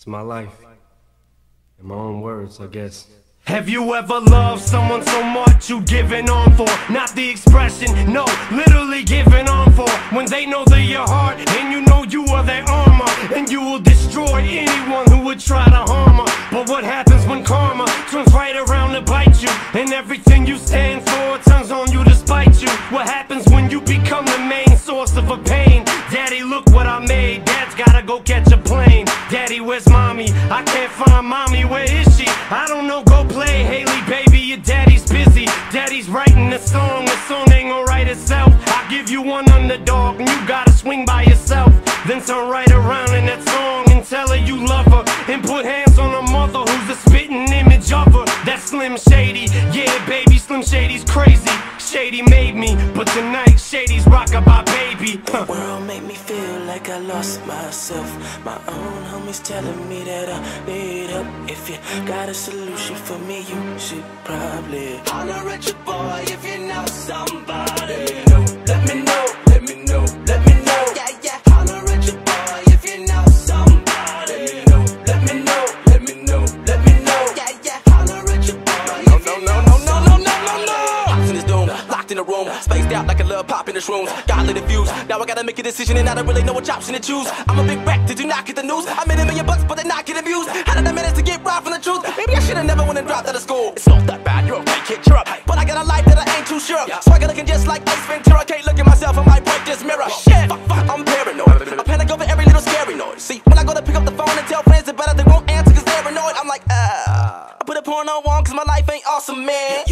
It's my life. In my own words, I guess. Have you ever loved someone so much you giving on for? Not the expression, no, literally giving on for. When they know they're your heart and you know you are their armor, and you will destroy anyone who would try to harm her. But what happens when karma turns right around to bite you, and everything you stand for turns on you to spite you? What happens when you become the main source of a pain? Daddy, look what I made. Dad's gotta go catch a plane. Daddy, where's mommy? I can't find mommy. Where is she? I don't know. Go play, Haley, baby. Your daddy's busy. Daddy's writing a song. The song ain't gonna write itself. I give you one underdog, and you gotta swing by yourself. Then turn right around in that song and tell her you love her, and put hands on her mother, who's a spitting image of her. That's Slim Shady. Yeah, baby, Slim Shady's crazy. Shady made me, but tonight Shady's rockin' by baby. The world made me feel like I lost myself. My own homies telling me that I need help. If you got a solution for me, you should probably holler at your boy if you know somebody. Let me know, let me know, let me know. Yeah, yeah. Holler at your boy if you know somebody. Let me know, let me know, let me know. Yeah, yeah. Holler at your boy. No, no, no, no, no, no, no, no, no. Ops in his doom, locked in a room, spaced out like a little pop in this room. Got little views, now I gotta make a decision, and I don't really know which option to choose. I'm a big wreck, did you not get the news? I made $1 million bucks, but they're not getting views. How did I manage to get robbed from the truth? Maybe I should've never went and dropped out of school. It's not that bad, you're okay, kid, you're up. But I got a life that I ain't too sure of. Swagger looking just like Ace Ventura, can't look at myself, I might break this mirror. Shit, fuck, I'm paranoid. I panic over every little scary noise. See, when I go to pick up the phone and tell friends about it, they won't answer cause they're annoyed. I'm like, I put a porno on cause my life ain't awesome, man.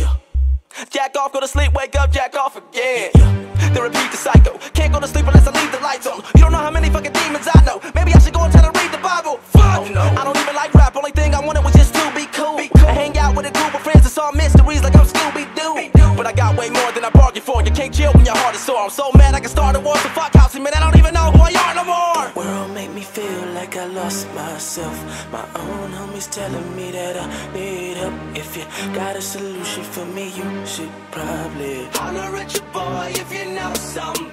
Jack off, go to sleep, wake up, jack off again. Then repeat the cycle. Can't go to sleep unless I leave the lights on. You don't know how many fucking demons I know. Maybe I should go and try to read the Bible. Fuck no, I don't even like rap. Only thing I wanted was just to be cool. I hang out with a group of friends that saw mysteries like I'm Scooby-Doo. But I got way more than I bargained for. You can't chill when your heart is sore. I'm so mad I can start a war. So fuck housing, man, I don't even know who I are no more. The world made me feel like I lost myself. My own homies telling me that I need help. If you got a solution for me, you should probably holler at your boy if you know somebody.